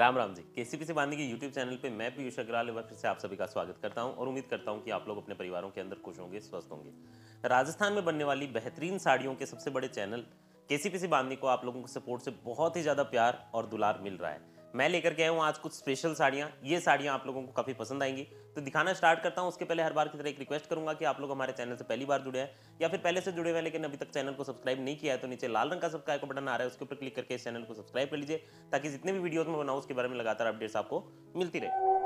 Ram Ram ji. KCPC Bandhani के YouTube channel पे मैं पीयूष अग्रवाल एक बार फिर से आप सभी का स्वागत करता हूं और उम्मीद करता हूं कि आप लोग अपने परिवारों के अंदर खुश होंगे, स्वस्थ होंगे। राजस्थान में बनने वाली बेहतरीन साड़ियों के सबसे बड़े चैनल केसीपीसी बांधनी को आप लोगों के सपोर्ट से बहुत ही ज़्यादा प्यार और दुलार मिल रहा है। मैं लेकर के आया हूँ आज कुछ स्पेशल साड़ियाँ, ये साड़ियाँ आप लोगों को काफ़ी पसंद आएंगी तो दिखाना स्टार्ट करता हूँ। उसके पहले हर बार की तरह एक रिक्वेस्ट करूँगा कि आप लोग हमारे चैनल से पहली बार जुड़े हैं या फिर पहले से जुड़े हुए हैं लेकिन अभी तक चैनल को सब्सक्राइब नहीं किया है तो नीचे लाल रंग का सब्सक्राइब का बटन आ रहा है, उसके ऊपर क्लिक करके इस चैनल को सब्सक्राइब कर लीजिए ताकि जितने भी वीडियोज में बनाऊँ उसके बारे में लगातार अपडेट्स आपको मिलती रहे।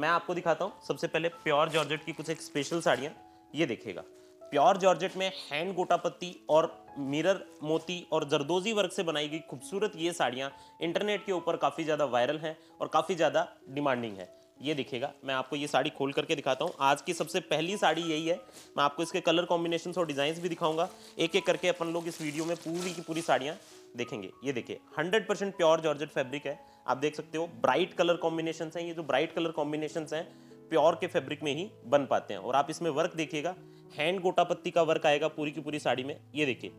मैं आपको दिखाता हूँ सबसे पहले प्योर जॉर्जेट की कुछ एक स्पेशल साड़ियाँ। ये देखिएगा, प्योर जॉर्जेट में हैंड गोटापत्ती और मिरर मोती और जरदोजी वर्क से बनाई गई खूबसूरत ये साड़ियाँ इंटरनेट के ऊपर काफ़ी ज़्यादा वायरल हैं और काफ़ी ज़्यादा डिमांडिंग है। ये देखिएगा, मैं आपको ये साड़ी खोल करके दिखाता हूँ। आज की सबसे पहली साड़ी यही है। मैं आपको इसके कलर कॉम्बिनेशन और डिज़ाइंस भी दिखाऊंगा। एक एक करके अपन लोग इस वीडियो में पूरी की पूरी साड़ियाँ देखेंगे। ये देखिए 100% प्योर जॉर्जेट फैब्रिक है, आप देख सकते हो। ब्राइट कलर कॉम्बिनेशन हैं, ये जो ब्राइट कलर कॉम्बिनेशन हैं प्योर के फैब्रिक में ही बन पाते हैं। और आप इसमें वर्क देखिएगा, हैंड गोटापत्ती का वर्क आएगा पूरी की पूरी साड़ी में। ये देखिए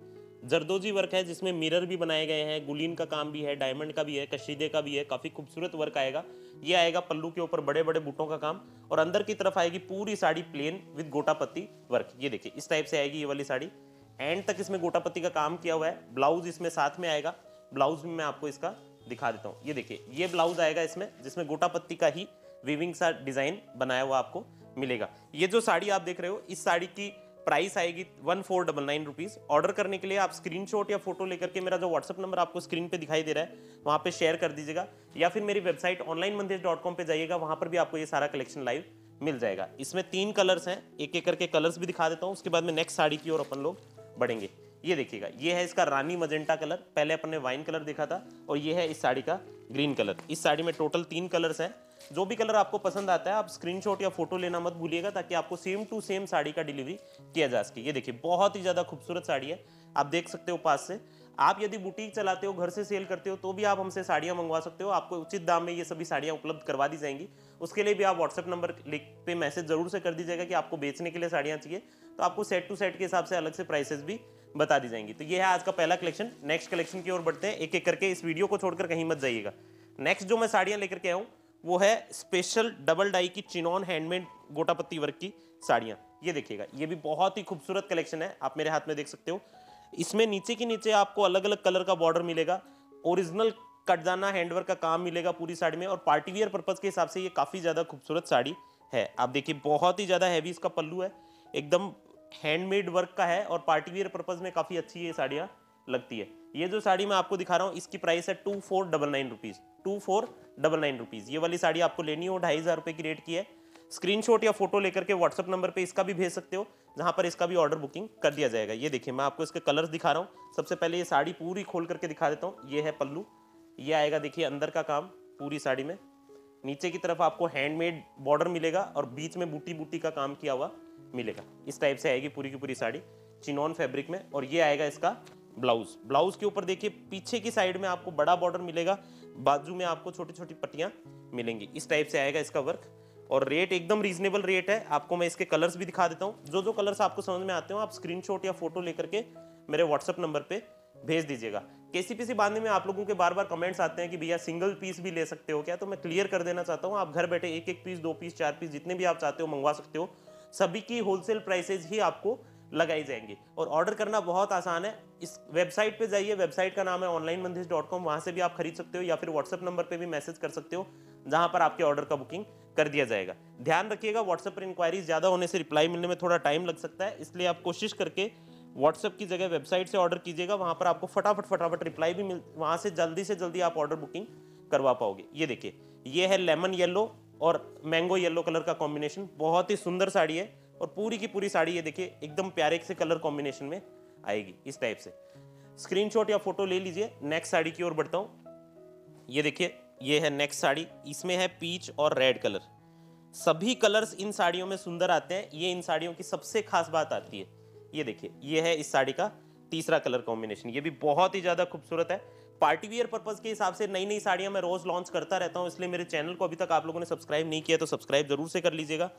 जरदोजी वर्क है जिसमें मिरर भी बनाए गए हैं, गुलीन का काम भी है, डायमंड का भी है, कशीदे का भी है, काफ़ी खूबसूरत वर्क आएगा। ये आएगा पल्लू के ऊपर बड़े बड़े बूटों का काम और अंदर की तरफ आएगी पूरी साड़ी प्लेन विद गोटापत्ती वर्क। ये देखिए इस टाइप से आएगी ये वाली साड़ी। एंड तक इसमें गोटापत्ती का काम किया हुआ है। ब्लाउज इसमें साथ में आएगा, ब्लाउज भी मैं आपको इसका दिखा देता हूँ। ये देखिए ये ब्लाउज आएगा इसमें जिसमें गोटापत्ती का ही वीविंग सा डिज़ाइन बनाया हुआ आपको मिलेगा। ये जो साड़ी आप देख रहे हो इस साड़ी की प्राइस आएगी 1499 रुपीज़। ऑर्डर करने के लिए आप स्क्रीनशॉट या फोटो लेकर के मेरा जो व्हाट्सअप नंबर आपको स्क्रीन पे दिखाई दे रहा है वहाँ पे शेयर कर दीजिएगा या फिर मेरी वेबसाइट onlinebandhej.com पे जाइएगा, वहाँ पर भी आपको ये सारा कलेक्शन लाइव मिल जाएगा। इसमें 3 कलर्स हैं, एक एक करके कलर्स भी दिखा देता हूँ, उसके बाद में नेक्स्ट साड़ी की ओर अपन लोग बढ़ेंगे। ये देखिएगा, ये है इसका रानी मजेंटा कलर, पहले अपन ने वाइन कलर देखा था, और ये है इस साड़ी का ग्रीन कलर। इस साड़ी में टोटल 3 कलर्स हैं। जो भी कलर आपको पसंद आता है आप स्क्रीनशॉट या फोटो लेना मत भूलिएगा ताकि आपको सेम टू सेम साड़ी का डिलीवरी किया जा सके। ये देखिए बहुत ही ज़्यादा खूबसूरत साड़ी है, आप देख सकते हो पास से। आप यदि बुटीक चलाते हो, घर से सेल करते हो तो भी आप हमसे साड़ियाँ मंगवा सकते हो, आपको उचित दाम में ये सभी साड़ियाँ उपलब्ध करवा दी जाएंगी। उसके लिए भी आप व्हाट्सएप नंबर पे मैसेज जरूर से कर दीजिएगा कि आपको बेचने के लिए साड़ियाँ चाहिए, तो आपको सेट टू सेट के हिसाब से अलग से प्राइसेस भी बता दी जाएंगी। तो ये है आज का पहला कलेक्शन। नेक्स्ट कलेक्शन की ओर बढ़ते हैं, एक एक करके। इस वीडियो को छोड़कर कहीं मत जाइएगा। नेक्स्ट जो मैं साड़ियाँ लेकर के आऊँ वो है स्पेशल डबल डाई की चिनॉन हैंडमेड गोटापत्ती वर्क की साड़ियाँ। ये देखिएगा, ये भी बहुत ही खूबसूरत कलेक्शन है, आप मेरे हाथ में देख सकते हो। इसमें नीचे के नीचे आपको अलग अलग कलर का बॉर्डर मिलेगा, ओरिजिनल कटदाना हैंडवर्क का काम मिलेगा पूरी साड़ी में, और पार्टीवियर पर्पज़ के हिसाब से ये काफ़ी ज़्यादा खूबसूरत साड़ी है। आप देखिए बहुत ही ज़्यादा हैवी इसका पल्लू है, एकदम हैंडमेड वर्क का है और पार्टीवियर पर्पज़ में काफ़ी अच्छी ये साड़ियाँ लगती है। ये जो साड़ी मैं आपको दिखा रहा हूँ इसकी प्राइस है 2499 रुपीज़। 2499 रुपीज़। ये वाली साड़ी आपको लेनी हो 2500 रुपये की रेट की है। स्क्रीनशॉट या फोटो लेकर के व्हाट्सअप नंबर पे इसका भी भेज सकते हो, जहाँ पर इसका भी ऑर्डर बुकिंग कर दिया जाएगा। ये देखिए मैं आपको इसके कलर्स दिखा रहा हूँ। सबसे पहले ये साड़ी पूरी खोल करके दिखा देता हूँ। ये है पल्लू, ये आएगा देखिए अंदर का काम पूरी साड़ी में। नीचे की तरफ आपको हैंडमेड बॉर्डर मिलेगा और बीच में बूटी बूटी का काम किया हुआ मिलेगा। इस टाइप से आएगी पूरी की पूरी साड़ी चिनॉन फैब्रिक में। और ये आएगा इसका ब्लाउज। ब्लाउज के ऊपर देखिए पीछे की साइड में आपको बड़ा बॉर्डर मिलेगा, बाजू में आपको छोटी छोटी पट्टियाँ मिलेंगी। इस टाइप से आएगा इसका वर्क और रेट एकदम रीजनेबल रेट है। आपको मैं इसके कलर्स भी दिखा देता हूँ। जो जो कलर्स आपको समझ में आते हो आप स्क्रीनशॉट या फोटो लेकर के मेरे व्हाट्सअप नंबर पे भेज दीजिएगा। केसीपीसी बांधनी में आप लोगों के बार बार कमेंट्स आते हैं कि भैया सिंगल पीस भी ले सकते हो क्या, तो मैं क्लियर कर देना चाहता हूँ। आप घर बैठे एक एक पीस, 2 पीस, 4 पीस जितने भी आप चाहते हो मंगवा सकते हो। सभी की होलसेल प्राइसेज ही आपको लगाई जाएंगी और ऑर्डर करना बहुत आसान है। इस वेबसाइट पे जाइए, वेबसाइट का नाम है onlinebandhej.com, वहाँ से भी आप खरीद सकते हो या फिर व्हाट्सअप नंबर पे भी मैसेज कर सकते हो जहाँ पर आपके ऑर्डर का बुकिंग कर दिया जाएगा। ध्यान रखिएगा, व्हाट्सएप पर इंक्वायरीज ज़्यादा होने से रिप्लाई मिलने में थोड़ा टाइम लग सकता है, इसलिए आप कोशिश करके व्हाट्सएप की जगह वेबसाइट से ऑर्डर कीजिएगा। वहाँ पर आपको फटाफट रिप्लाई भी मिल, वहाँ से जल्दी आप ऑर्डर बुकिंग करवा पाओगे। ये देखिए ये है लेमन येलो और मैंगो येलो कलर का कॉम्बिनेशन, बहुत ही सुंदर साड़ी है और पूरी की पूरी साड़ी ये देखिए एकदम प्यारे से कलर कॉम्बिनेशन में आएगी। इस टाइप से स्क्रीनशॉट या फोटो ले लीजिए। नेक्स्ट साड़ी की ओर बढ़ता हूँ। ये देखिए ये है नेक्स्ट साड़ी, इसमें है पीच और रेड कलर। सभी कलर्स इन साड़ियों में सुंदर आते हैं, ये इन साड़ियों की सबसे खास बात आती है। ये देखिए ये है इस साड़ी का तीसरा कलर कॉम्बिनेशन, ये भी बहुत ही ज़्यादा खूबसूरत है। पार्टीवियर पर्पज़ के हिसाब से नई नई साड़ियाँ मैं रोज़ लॉन्च करता रहता हूँ, इसलिए मेरे चैनल को अभी तक आप लोगों ने सब्सक्राइब नहीं किया तो सब्सक्राइब जरूर से कर लीजिएगा।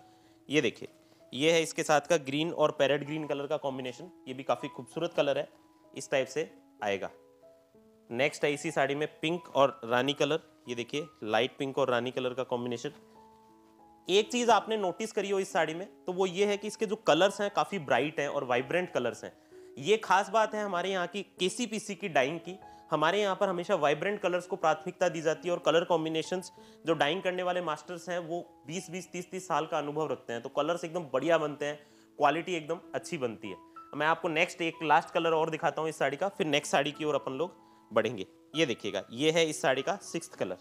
ये देखिए ये है इसके साथ का ग्रीन और पैरेट ग्रीन कलर का कॉम्बिनेशन, ये भी काफ़ी खूबसूरत कलर है, इस टाइप से आएगा। नेक्स्ट है इसी साड़ी में पिंक और रानी कलर, ये देखिए लाइट पिंक और रानी कलर का कॉम्बिनेशन। एक चीज़ आपने नोटिस करी हो इस साड़ी में तो वो ये है कि इसके जो कलर्स हैं काफ़ी ब्राइट हैं और वाइब्रेंट कलर्स हैं। ये खास बात है हमारे यहाँ की केसीपीसी की डाइंग की, हमारे यहाँ पर हमेशा वाइब्रेंट कलर्स को प्राथमिकता दी जाती है और कलर कॉम्बिनेशंस जो डाइंग करने वाले मास्टर्स हैं वो 20-20, 30-30 साल का अनुभव रखते हैं, तो कलर्स एकदम बढ़िया बनते हैं, क्वालिटी एकदम अच्छी बनती है। मैं आपको नेक्स्ट एक लास्ट कलर और दिखाता हूँ इस साड़ी का, फिर नेक्स्ट साड़ी की ओर अपन लोग बढ़ेंगे। ये देखिएगा, ये है इस साड़ी का 6th कलर,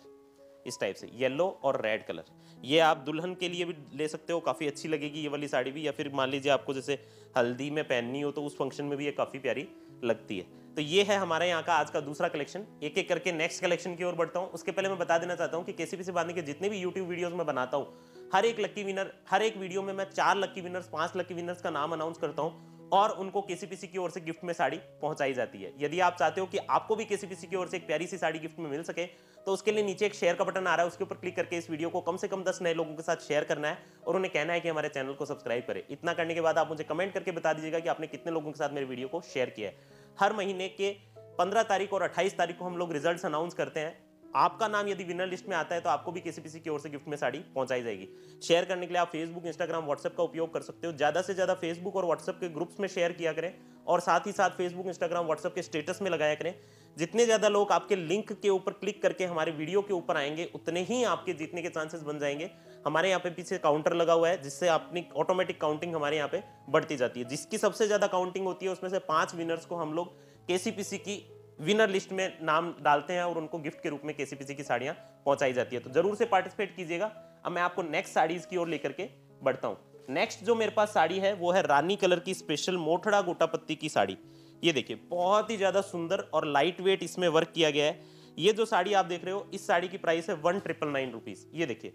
इस टाइप से येलो और रेड कलर। ये आप दुल्हन के लिए भी ले सकते हो, काफ़ी अच्छी लगेगी ये वाली साड़ी भी, या फिर मान लीजिए आपको जैसे हल्दी में पहननी हो तो उस फंक्शन में भी ये काफ़ी प्यारी लगती है। तो ये है हमारे यहाँ का आज का दूसरा कलेक्शन। एक एक करके नेक्स्ट कलेक्शन की ओर बढ़ता हूँ। उसके पहले मैं बता देना चाहता हूँ कि केसीपीसी बांधनी के जितने भी यूट्यूब वीडियोज़ में बनाता हूँ, हर एक लक्की विनर, हर एक वीडियो में मैं 4 लक्की विनर्स, 5 लक्की विनर्स का नाम अनाउंस करता हूँ और उनको केसीपीसी की ओर से गिफ्ट में साड़ी पहुंचाई जाती है। यदि आप चाहते हो कि आपको भी केसीपीसी की ओर से एक प्यारी सी साड़ी गिफ्ट में मिल सके तो उसके लिए नीचे एक शेयर का बटन आ रहा है, उसके ऊपर क्लिक करके इस वीडियो को कम से कम 10 नए लोगों के साथ शेयर करना है और उन्हें कहना है कि हमारे चैनल को सब्सक्राइब करें। इतना करने के बाद आप मुझे कमेंट करके बता दीजिएगा कि आपने कितने लोगों के साथ मेरे वीडियो को शेयर किया है। हर महीने के 15 तारीख और 28 तारीख को हम लोग रिजल्ट अनाउंस करते हैं। आपका नाम यदि विनर लिस्ट में आता है तो आपको भी केसीपीसी की ओर से गिफ्ट में साड़ी पहुंचाई जाएगी। शेयर करने के लिए आप फेसबुक, इंस्टाग्राम, व्हाट्सएप का उपयोग कर सकते हो। ज़्यादा से ज़्यादा फेसबुक और व्हाट्सएप के ग्रुप्स में शेयर किया करें और साथ ही साथ फेसबुक, इंस्टाग्राम, व्हाट्सएप के स्टेटस में लगाया करें। जितने ज़्यादा लोग आपके लिंक के ऊपर क्लिक करके हमारे वीडियो के ऊपर आएंगे उतने ही आपके जीतने के चांसेस बन जाएंगे। हमारे यहाँ पे पीछे काउंटर लगा हुआ है जिससे अपनी ऑटोमेटिक काउंटिंग हमारे यहाँ पे बढ़ती जाती है। जिसकी सबसे ज़्यादा काउंटिंग होती है उसमें से 5 विनर्स को हम लोग केसीपीसी की विनर लिस्ट में नाम डालते हैं और उनको गिफ्ट के रूप में केसीपीसी की साड़ियाँ पहुँचाई जाती है। तो जरूर से पार्टिसिपेट कीजिएगा। अब मैं आपको नेक्स्ट साड़ीज़ की ओर लेकर के बढ़ता हूँ। नेक्स्ट जो मेरे पास साड़ी है वो है रानी कलर की स्पेशल मोठड़ा गोटापत्ती की साड़ी। ये देखिए बहुत ही ज़्यादा सुंदर और लाइट वेट इसमें वर्क किया गया है। ये जो साड़ी आप देख रहे हो इस साड़ी की प्राइस है 1999 रुपीज़। ये देखिए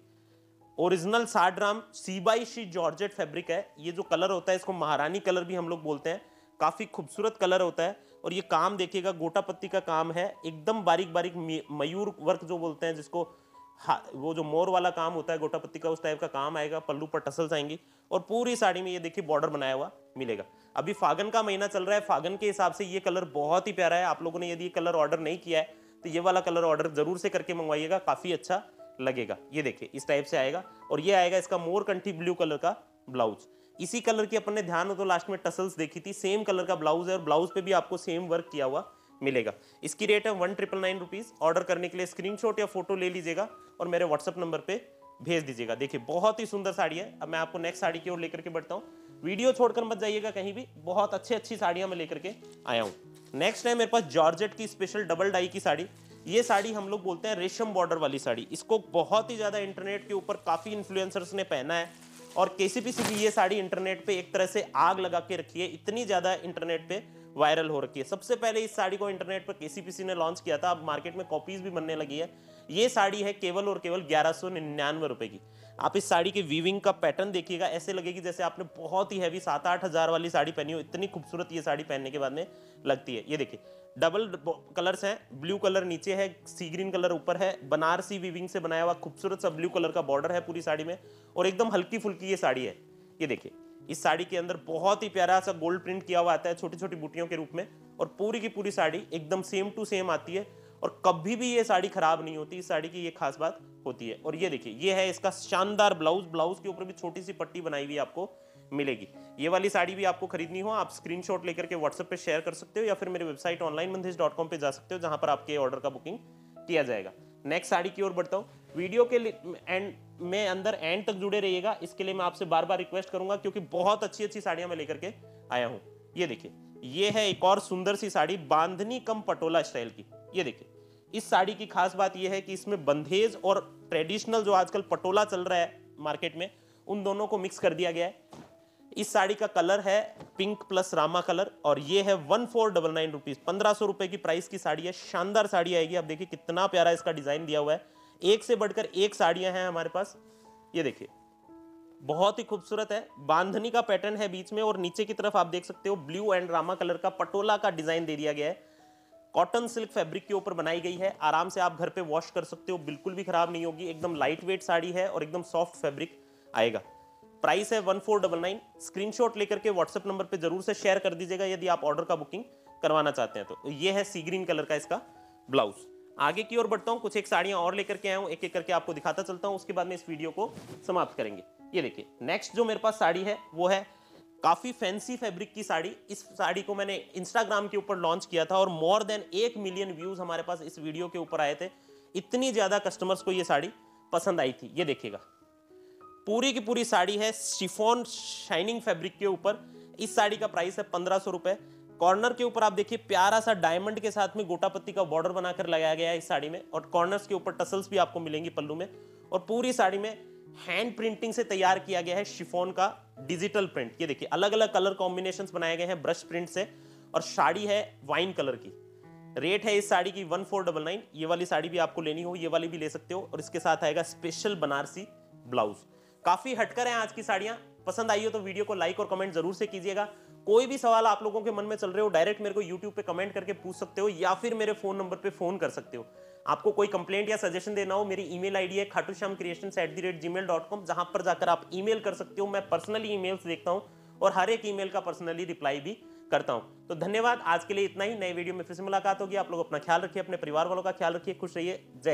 ओरिजिनल 60 ग्राम सीबाईशी जॉर्जेट फैब्रिक है। ये जो कलर होता है इसको महारानी कलर भी हम लोग बोलते हैं, काफ़ी खूबसूरत कलर होता है और ये काम देखिएगा गोटापत्ती का काम है, एकदम बारीक बारीक मयूर वर्क जो बोलते हैं जिसको, वो जो मोर वाला काम होता है गोटापत्ती का उस टाइप का काम आएगा। पल्लू पर टसल्स आएंगी और पूरी साड़ी में ये देखिए बॉर्डर बनाया हुआ मिलेगा। अभी फागन का महीना चल रहा है, फागन के हिसाब से ये कलर बहुत ही प्यारा है। आप लोगों ने यदि ये कलर ऑर्डर नहीं किया है तो ये वाला कलर ऑर्डर जरूर से करके मंगवाइएगा, काफ़ी अच्छा लगेगा। ये देखिए इस टाइप से आएगा और ये आएगा इसका मोरकंठी ब्लू कलर का ब्लाउज। इसी कलर की अपन ने ध्यान हो तो लास्ट में टसल्स देखी थी, सेम कलर का ब्लाउज है और ब्लाउज पे भी आपको सेम वर्क किया हुआ मिलेगा। इसकी रेट है 1999 रुपीज़। ऑर्डर करने के लिए स्क्रीनशॉट या फोटो ले लीजिएगा और मेरे व्हाट्सअप नंबर पे भेज दीजिएगा। देखिए बहुत ही सुंदर साड़ी है। अब मैं आपको नेक्स्ट साड़ी की ओर लेकर के बढ़ता हूँ। वीडियो छोड़कर मत जाइएगा कहीं भी, बहुत अच्छी अच्छी साड़ियाँ मैं लेकर के आया हूँ। नेक्स्ट है मेरे पास जॉर्जेट की स्पेशल डबल डाई की साड़ी। ये साड़ी हम लोग बोलते हैं रेशम बॉर्डर वाली साड़ी। इसको बहुत ही ज़्यादा इंटरनेट के ऊपर काफ़ी इन्फ्लुएंसर्स ने पहना है और केसीपीसी भी ये साड़ी इंटरनेट पे एक तरह से आग लगा के रखी है, इतनी ज़्यादा इंटरनेट पे वायरल हो रखी है। सबसे पहले इस साड़ी को इंटरनेट पर केसीपीसी ने लॉन्च किया था, अब मार्केट में कॉपीज़ भी बनने लगी है। ये साड़ी है केवल और केवल 1199 रुपये की। आप इस साड़ी के वीविंग का पैटर्न देखिएगा, ऐसे लगेगी जैसे आपने बहुत ही हैवी 7-8 हज़ार वाली साड़ी पहनी हो, इतनी खूबसूरत ये साड़ी पहनने के बाद में लगती है। ये देखिए डबल कलर्स हैं, ब्लू कलर नीचे है, सी ग्रीन कलर ऊपर है, बनारसी वीविंग से बनाया हुआ खूबसूरत सा ब्लू कलर का बॉर्डर है पूरी साड़ी में और एकदम हल्की फुल्की ये साड़ी है। ये देखिए इस साड़ी के अंदर बहुत ही प्यारा सा गोल्ड प्रिंट किया हुआ आता है छोटी छोटी बूटियों के रूप में और पूरी की पूरी साड़ी एकदम सेम टू सेम आती है और कभी भी ये साड़ी खराब नहीं होती। इस साड़ी की ये खास बात होती है। और ये देखिए ये है इसका शानदार ब्लाउज, ब्लाउज के ऊपर भी छोटी सी पट्टी बनाई हुई आपको मिलेगी। ये वाली साड़ी भी आपको खरीदनी हो आप स्क्रीनशॉट लेकर के व्हाट्सएप पे शेयर कर सकते हो या फिर मेरी वेबसाइट onlinebandhej.com पे जा सकते हो जहां पर आपके ऑर्डर का बुकिंग किया जाएगा। नेक्स्ट साड़ी की ओर बढ़ता हूँ। वीडियो के एंड में अंदर एंड तक जुड़े रहिएगा, इसके लिए मैं आपसे बार बार रिक्वेस्ट करूंगा क्योंकि बहुत अच्छी अच्छी साड़ियाँ मैं लेकर के आया हूँ। ये देखिए ये है एक और सुंदर सी साड़ी बांधनी कम पटोला स्टाइल की। ये देखिए इस साड़ी की खास बात यह है कि इसमें बंधेज और ट्रेडिशनल जो आजकल पटोला चल रहा है मार्केट में उन दोनों को मिक्स कर दिया गया है। इस साड़ी का कलर है पिंक प्लस रामा कलर और ये है 1499 रुपीज़। 1500 रुपये की प्राइस की साड़ी है, शानदार साड़ी आएगी। आप देखिए कितना प्यारा इसका डिज़ाइन दिया हुआ है, एक से बढ़कर एक साड़ियाँ हैं हमारे पास। ये देखिए बहुत ही खूबसूरत है, बांधनी का पैटर्न है बीच में और नीचे की तरफ आप देख सकते हो ब्लू एंड रामा कलर का पटोला का डिज़ाइन दे दिया गया है। कॉटन सिल्क फैब्रिक के ऊपर बनाई गई है, आराम से आप घर पर वॉश कर सकते हो, बिल्कुल भी खराब नहीं होगी। एकदम लाइट वेट साड़ी है और एकदम सॉफ्ट फैब्रिक आएगा। प्राइस है 1499। स्क्रीनशॉट लेकर के व्हाट्सएप नंबर पे जरूर से शेयर कर दीजिएगा यदि आप ऑर्डर का बुकिंग करवाना चाहते हैं। तो ये है सी ग्रीन कलर का इसका ब्लाउज। आगे की ओर बढ़ता हूँ, कुछ एक साड़ियाँ और लेकर के आया हूँ, एक एक करके आपको दिखाता चलता हूँ, उसके बाद में इस वीडियो को समाप्त करेंगे। ये देखिए नेक्स्ट जो मेरे पास साड़ी है वो है काफ़ी फैंसी फैब्रिक की साड़ी। इस साड़ी को मैंने इंस्टाग्राम के ऊपर लॉन्च किया था और मोर देन 1 मिलियन व्यूज़ हमारे पास इस वीडियो के ऊपर आए थे। इतनी ज़्यादा कस्टमर्स को ये साड़ी पसंद आई थी। ये देखिएगा पूरी की पूरी साड़ी है शिफॉन शाइनिंग फैब्रिक के ऊपर। इस साड़ी का प्राइस है 1500 रुपये। कॉर्नर के ऊपर आप देखिए प्यारा सा डायमंड के साथ में गोटापत्ती का बॉर्डर बनाकर लगाया गया है इस साड़ी में, और कॉर्नर्स के ऊपर टसल्स भी आपको मिलेंगी पल्लू में। और पूरी साड़ी में हैंड प्रिंटिंग से तैयार किया गया है शिफॉन का डिजिटल प्रिंट। ये देखिए अलग अलग कलर कॉम्बिनेशंस बनाए गए हैं ब्रश प्रिंट से, और साड़ी है वाइन कलर की। रेट है इस साड़ी की 1499। ये वाली साड़ी भी आपको लेनी हो ये वाली भी ले सकते हो, और इसके साथ आएगा स्पेशल बनारसी ब्लाउज। काफ़ी हटकर हैं आज की साड़ियाँ। पसंद आई हो तो वीडियो को लाइक और कमेंट जरूर से कीजिएगा। कोई भी सवाल आप लोगों के मन में चल रहे हो डायरेक्ट मेरे को यूट्यूब पे कमेंट करके पूछ सकते हो, या फिर मेरे फोन नंबर पे फोन कर सकते हो। आपको कोई कंप्लेंट या सजेशन देना हो मेरी ईमेल आईडी है khatushyamcreations@gmail.com, जहां पर जाकर आप ईमेल कर सकते हो। मैं पर्सनली ईमेल्स देखता हूं और हर एक ईमेल का पर्सनली रिप्लाई भी करता हूं। तो धन्यवाद, आज के लिए इतना ही। नए वीडियो में फिर से मुलाकात होगी। आप लोग अपना ख्याल रखिए, अपने परिवार वालों का ख्याल रखिए, खुश रहिए, जय।